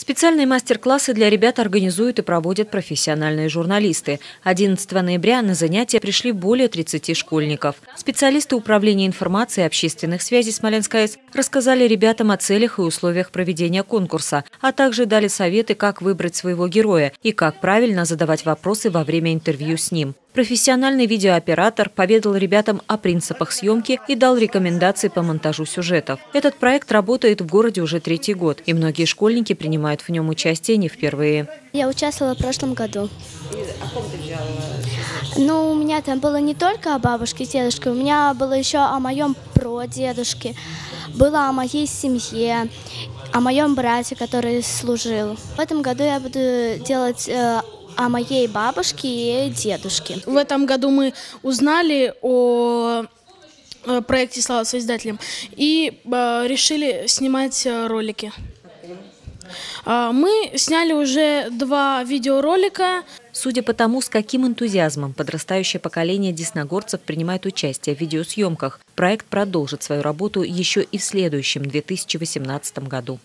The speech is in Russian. Специальные мастер-классы для ребят организуют и проводят профессиональные журналисты. 11 ноября на занятия пришли более 30 школьников. Специалисты Управления информации и общественных связей Смоленской АЭС рассказали ребятам о целях и условиях проведения конкурса, а также дали советы, как выбрать своего героя и как правильно задавать вопросы во время интервью с ним. Профессиональный видеооператор поведал ребятам о принципах съемки и дал рекомендации по монтажу сюжетов. Этот проект работает в городе уже 3-й год, и многие школьники принимают в нем участие не впервые. Я участвовала в прошлом году. О ком ты взяла? Ну, у меня там было не только о бабушке и дедушке, у меня было еще о моем прадедушке, было о моей семье, о моем брате, который служил. В этом году я буду делать о моей бабушке и дедушке. В этом году мы узнали о проекте «Слава Созидателям» и решили снимать ролики. Мы сняли уже 2 видеоролика. Судя по тому, с каким энтузиазмом подрастающее поколение десногорцев принимает участие в видеосъемках, проект продолжит свою работу еще и в следующем 2018 году.